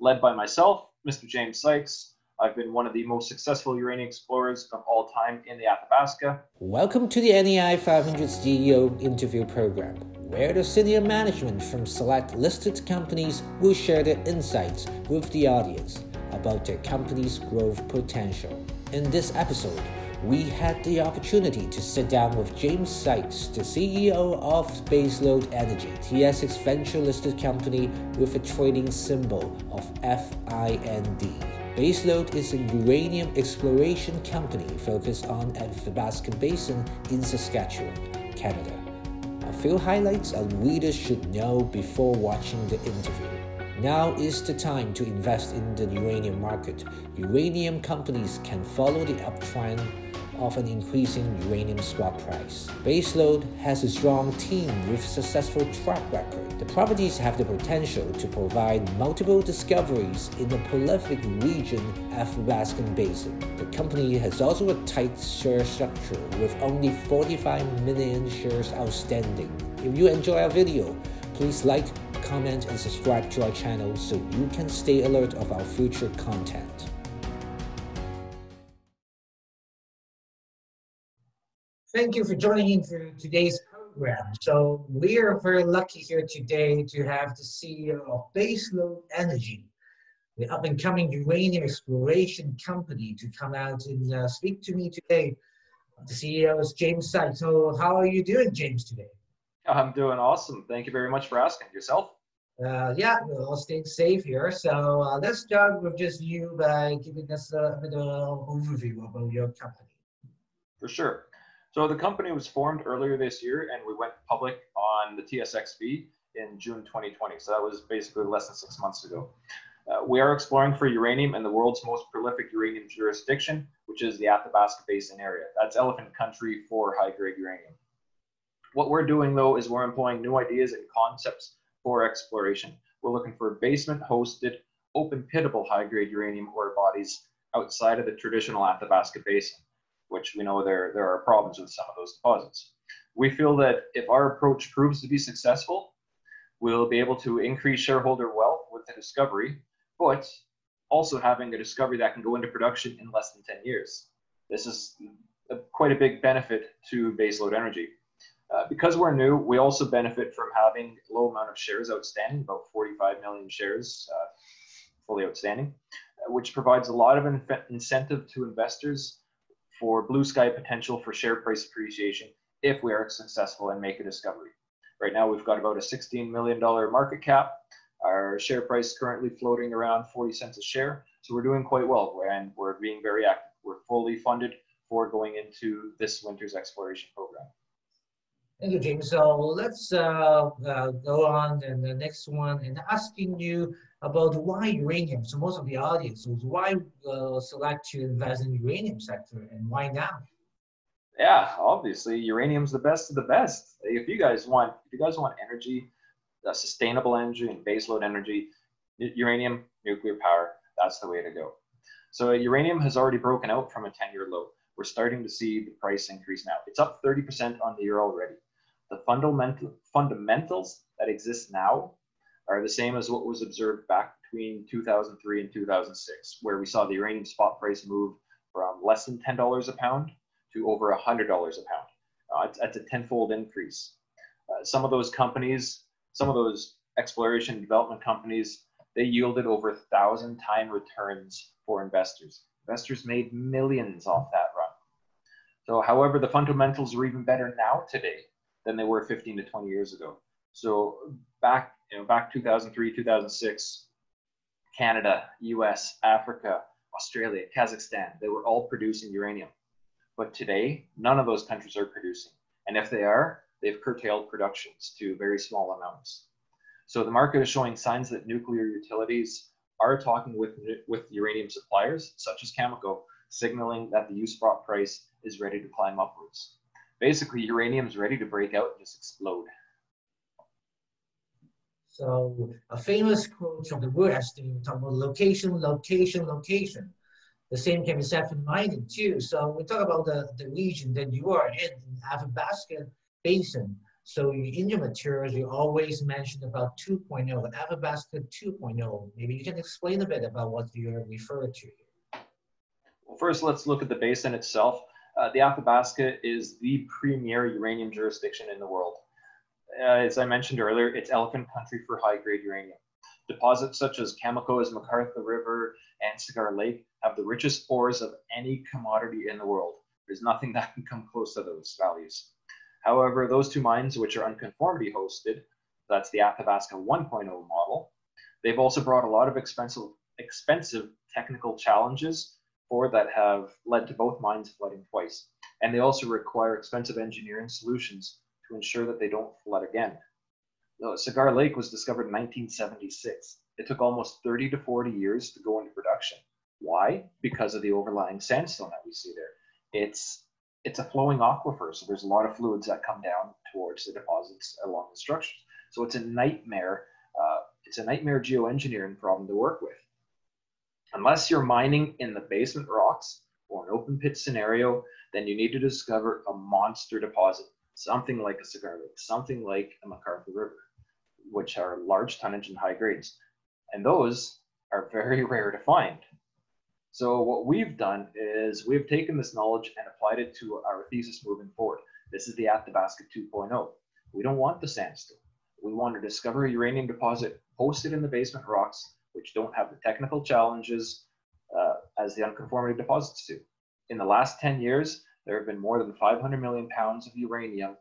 led by myself, Mr. James Sykes. I've been one of the most successful uranium explorers of all time in the Athabasca. Welcome to the NAI500's CEO interview program, where the senior management from select listed companies will share their insights with the audience about their company's growth potential. In this episode, we had the opportunity to sit down with James Sykes, the CEO of Baselode Energy, TSX venture-listed company with a trading symbol of FIND. Baselode is a uranium exploration company focused on the Athabasca Basin in Saskatchewan, Canada. A few highlights our readers should know before watching the interview. Now is the time to invest in the uranium market. Uranium companies can follow the uptrend of an increasing uranium spot price. Baselode has a strong team with successful track record. The properties have the potential to provide multiple discoveries in the prolific region Athabasca Basin. The company has also a tight share structure with only 45 million shares outstanding. If you enjoy our video, please like, comment, and subscribe to our channel so you can stay alert of our future content. Thank you for joining in for today's program. So we are very lucky here today to have the CEO of Baselode Energy, the up-and-coming uranium exploration company, to come out and speak to me today. The CEO is James Sykes. So how are you doing, James, today? I'm doing awesome. Thank you very much for asking. Yourself? Yeah, we're all staying safe here. So let's start with just you by giving us a bit of an overview about your company. For sure. So the company was formed earlier this year, and we went public on the TSXV in June 2020. So that was basically less than 6 months ago. We are exploring for uranium in the world's most prolific uranium jurisdiction, which is the Athabasca Basin area. That's elephant country for high-grade uranium. What we're doing, though, is we're employing new ideas and concepts for exploration. We're looking for basement-hosted, open-pittable high-grade uranium ore bodies outside of the traditional Athabasca Basin, which we know there are problems with some of those deposits. We feel that if our approach proves to be successful, we'll be able to increase shareholder wealth with the discovery, but also having a discovery that can go into production in less than 10 years. This is quite a big benefit to Baselode Energy. Because we're new, we also benefit from having a low amount of shares outstanding, about 45 million shares fully outstanding, which provides a lot of incentive to investors for blue sky potential for share price appreciation if we are successful and make a discovery. Right now, we've got about a $16 million market cap. Our share price is currently floating around 40 cents a share. So we're doing quite well, and we're being very active. We're fully funded for going into this winter's exploration program. Thank you, James. So let's go on to the next one and asking you about why uranium. So most of the audience was why select to invest in the uranium sector, and why now? Yeah, obviously uranium's the best of the best. If you guys want energy, sustainable energy and baseload energy, uranium, nuclear power, that's the way to go. So uranium has already broken out from a 10-year low. We're starting to see the price increase now. It's up 30% on the year already. The fundamentals that exist now are the same as what was observed back between 2003 and 2006, where we saw the uranium spot price move from less than $10 a pound to over $100 a pound. That's a tenfold increase. Some of those exploration and development companies, they yielded over 1,000-time returns for investors. Investors made millions off that run. So, however, the fundamentals are even better now today than they were 15 to 20 years ago. So back 2003, 2006, Canada, US, Africa, Australia, Kazakhstan, they were all producing uranium. But today, none of those countries are producing. And if they are, they've curtailed productions to very small amounts. So the market is showing signs that nuclear utilities are talking with uranium suppliers, such as Cameco, signaling that the U-spot price is ready to climb upwards. Basically, uranium is ready to break out and just explode. So a famous quote from the West, you talk about location, location, location. The same can be said for mining too. So we talk about the region that you are in, Athabasca Basin. So in your materials, you always mentioned about 2.0, and Athabasca 2.0. Maybe you can explain a bit about what you're referring to here. Well, first, let's look at the basin itself. The Athabasca is the premier uranium jurisdiction in the world. As I mentioned earlier, it's elephant country for high-grade uranium. Deposits such as Cameco's MacArthur River and Cigar Lake have the richest ores of any commodity in the world. There's nothing that can come close to those values. However, those two mines, which are unconformity hosted, that's the Athabasca 1.0 model, they've also brought a lot of expensive technical challenges forward that have led to both mines flooding twice. And they also require expensive engineering solutions to ensure that they don't flood again. No, Cigar Lake was discovered in 1976. It took almost 30 to 40 years to go into production. Why? Because of the overlying sandstone that we see there. It's a flowing aquifer, so there's a lot of fluids that come down towards the deposits along the structures. So it's a nightmare geoengineering problem to work with. Unless you're mining in the basement rocks or an open pit scenario, then you need to discover a monster deposit, something like a Cigar Lake, something like a MacArthur River, which are large tonnage and high grades. And those are very rare to find. So what we've done is we've taken this knowledge and applied it to our thesis moving forward. This is the Athabasca 2.0. We don't want the sandstone. We want to discover a uranium deposit hosted in the basement rocks, which don't have the technical challenges as the unconformity deposits do. In the last 10 years, there have been more than 500 million pounds of uranium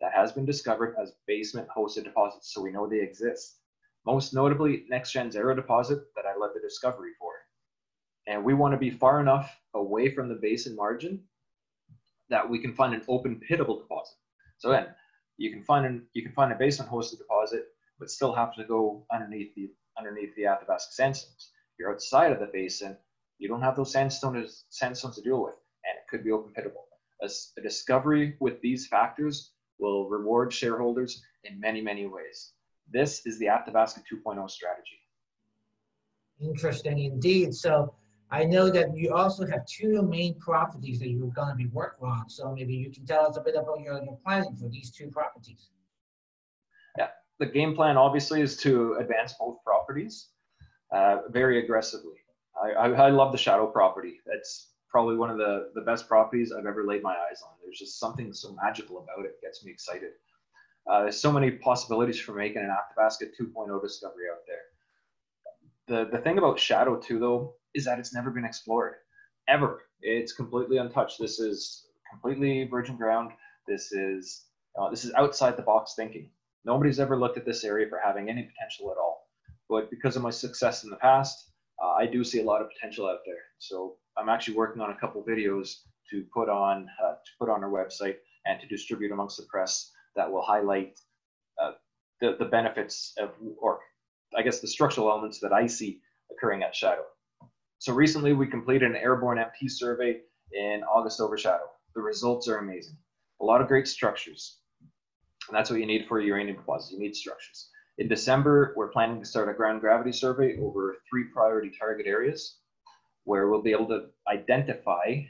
that has been discovered as basement hosted deposits, so we know they exist. Most notably, NextGen's Arrow deposit that I led the discovery for. And we want to be far enough away from the basin margin that we can find an open pittable deposit. So then you can find a basement hosted deposit, but still have to go underneath the Athabasca sandstones. If you're outside of the basin, you don't have those sandstones to deal with, and it could be open pittable. A discovery with these factors will reward shareholders in many, many ways. This is the Athabasca 2.0 strategy. Interesting indeed. So I know that you also have two main properties that you're going to be working on. So maybe you can tell us a bit about your planning for these two properties. Yeah, the game plan obviously is to advance both properties very aggressively. I love the Shadow property. That's probably one of the best properties I've ever laid my eyes on. There's just something so magical about it. It gets me excited. There's so many possibilities for making an Athabasca 2.0 discovery out there. The thing about Shadow too, though, is that it's never been explored, ever. It's completely untouched. This is completely virgin ground. This is outside the box thinking. Nobody's ever looked at this area for having any potential at all. But because of my success in the past, I do see a lot of potential out there. So I'm actually working on a couple videos to put on our website and to distribute amongst the press that will highlight the benefits of, or I guess the structural elements that I see occurring at Shadow. So recently we completed an airborne MT survey in August over Shadow. The results are amazing. A lot of great structures. And that's what you need for a uranium deposit. You need structures. In December, we're planning to start a ground gravity survey over 3 priority target areas where we'll be able to identify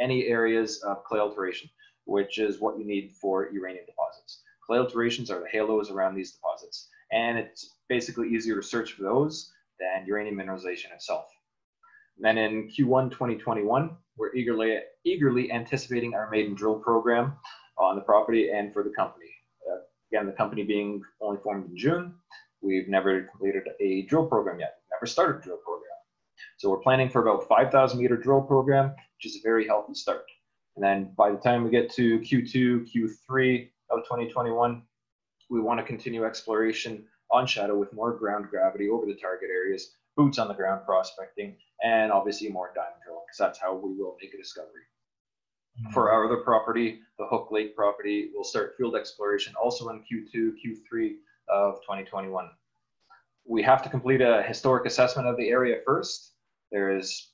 any areas of clay alteration, which is what you need for uranium deposits. Clay alterations are the halos around these deposits. And it's basically easier to search for those than uranium mineralization itself. And then in Q1 2021, we're eagerly anticipating our maiden drill program on the property and for the company. Again, the company being only formed in June, we've never completed a drill program yet. We've never started a drill program. So we're planning for about 5,000-meter drill program, which is a very healthy start. And then by the time we get to Q2, Q3 of 2021, we want to continue exploration on Shadow with more ground gravity over the target areas, boots on the ground prospecting, and obviously more diamond drilling, because that's how we will make a discovery. Mm-hmm. For our other property, the Hook Lake property, we'll start field exploration also in Q2, Q3 of 2021. We have to complete a historic assessment of the area first. There's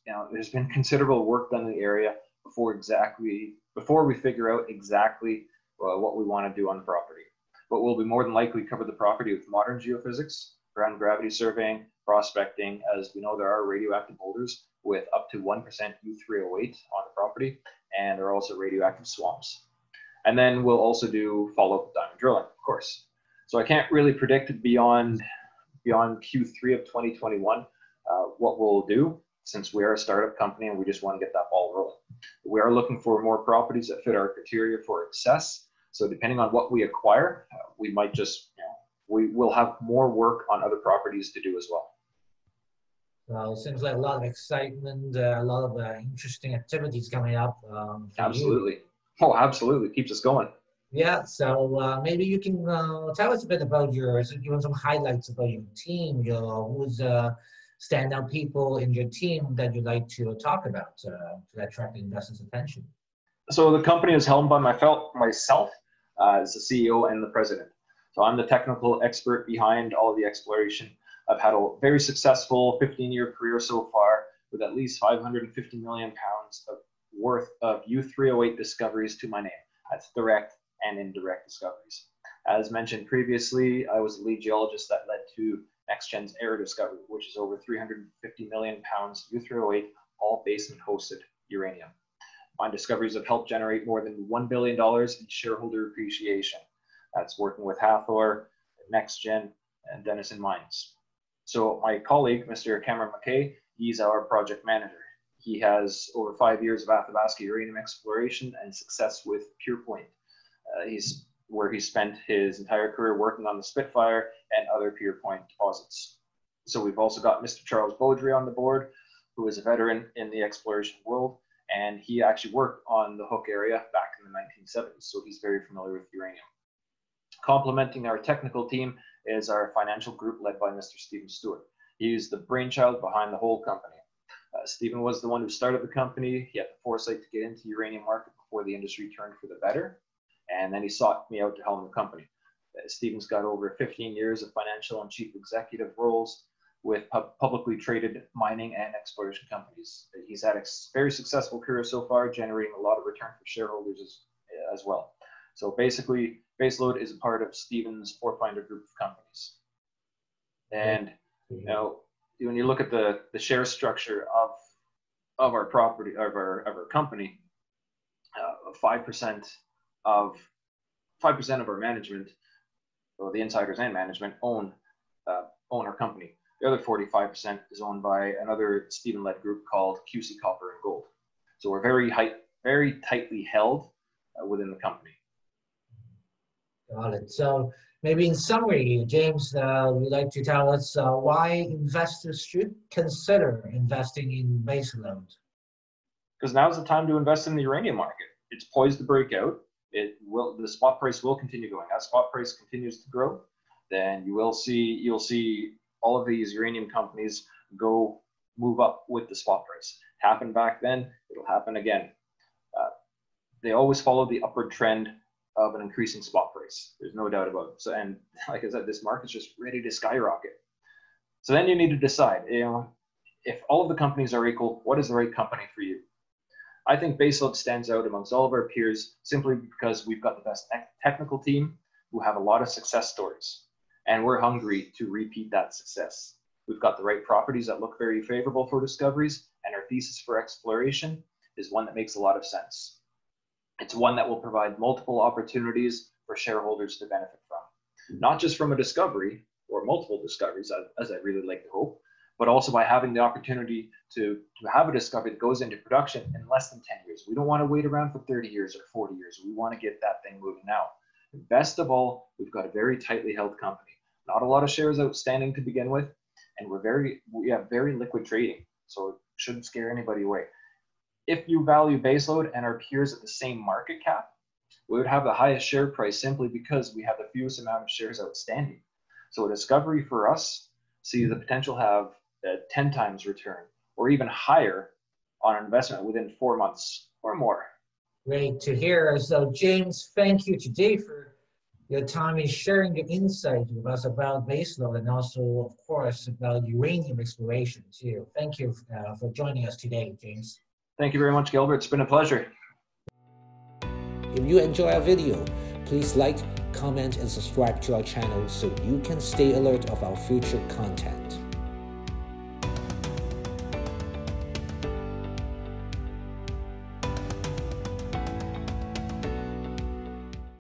been considerable work done in the area before we figure out exactly what we want to do on the property. But we'll be more than likely cover the property with modern geophysics, ground gravity surveying, prospecting, as we know there are radioactive boulders with up to 1% U308 on the property, and there are also radioactive swamps. And then we'll also do follow-up diamond drilling, of course. So I can't really predict beyond Q3 of 2021 what we'll do, since we are a startup company and we just want to get that ball rolling. We are looking for more properties that fit our criteria for success. So depending on what we acquire, we might just, we will have more work on other properties to do as well. Well, it seems like a lot of excitement, a lot of interesting activities coming up. Absolutely. You. Oh, absolutely. Keeps us going. Yeah, so maybe you can tell us a bit about your, give some highlights about your team, who's standout people in your team that you'd like to talk about to attract investors' attention. So the company is helmed by myself as the CEO and the president. So I'm the technical expert behind all of the exploration. I've had a very successful 15-year career so far with at least 550 million pounds of worth of U308 discoveries to my name. That's direct and indirect discoveries. As mentioned previously, I was the lead geologist that led to NextGen's Arrow discovery, which is over 350 million pounds U308, all basin-hosted uranium. My discoveries have helped generate more than $1 billion in shareholder appreciation. That's working with Hathor, NextGen, and Denison Mines. So my colleague, Mr. Cameron McKay, he's our project manager. He has over 5 years of Athabasca uranium exploration and success with PurePoint. He spent his entire career working on the Spitfire and other PurePoint deposits. So we've also got Mr. Charles Beaudry on the board, who is a veteran in the exploration world, and he actually worked on the Hook area back in the 1970s, so he's very familiar with uranium. Complementing our technical team is our financial group led by Mr. Stephen Stewart. He's the brainchild behind the whole company. Stephen was the one who started the company. He had the foresight to get into the uranium market before the industry turned for the better. And then he sought me out to helm the company. Stephen's got over 15 years of financial and chief executive roles with publicly traded mining and exploration companies. He's had a very successful career so far, generating a lot of return for shareholders as well. So basically, Baselode is a part of Stephen's Pathfinder group of companies. And when you look at the share structure of our property, of our company, 5% of our management, or the insiders and management, own our company. The other 45% is owned by another Stephen-led group called QC Copper and Gold. So we're very tightly held within the company. Got it. So maybe in summary, James, would like to tell us why investors should consider investing in Baselode? Because now's the time to invest in the uranium market. It's poised to break out. The spot price will continue going. As spot price continues to grow, then you'll see all of these uranium companies move up with the spot price. Happened back then, it'll happen again. They always follow the upward trend of an increasing spot price. There's no doubt about it. So, and like I said, this market's just ready to skyrocket. So then you need to decide, if all of the companies are equal, what is the right company for you? I think Baselode stands out amongst all of our peers simply because we've got the best technical team who have a lot of success stories, and we're hungry to repeat that success. We've got the right properties that look very favorable for discoveries, and our thesis for exploration is one that makes a lot of sense. It's one that will provide multiple opportunities for shareholders to benefit from, not just from a discovery or multiple discoveries, as I really like to hope, but also by having the opportunity to have a discovery that goes into production in less than 10 years. We don't want to wait around for 30 years or 40 years. We want to get that thing moving now. And best of all, we've got a very tightly held company. Not a lot of shares outstanding to begin with, and we have very liquid trading, so it shouldn't scare anybody away. If you value Baselode and our peers at the same market cap, we would have the highest share price simply because we have the fewest amount of shares outstanding. So a discovery for us sees the potential have 10 times return or even higher on investment within 4 months or more. Great to hear. So James, thank you today for your time and sharing the insight with us about Baselode and also, of course, about uranium exploration too. Thank you for joining us today, James. Thank you very much, Gilbert. It's been a pleasure. If you enjoy our video, please like, comment, and subscribe to our channel so you can stay alert of our future content.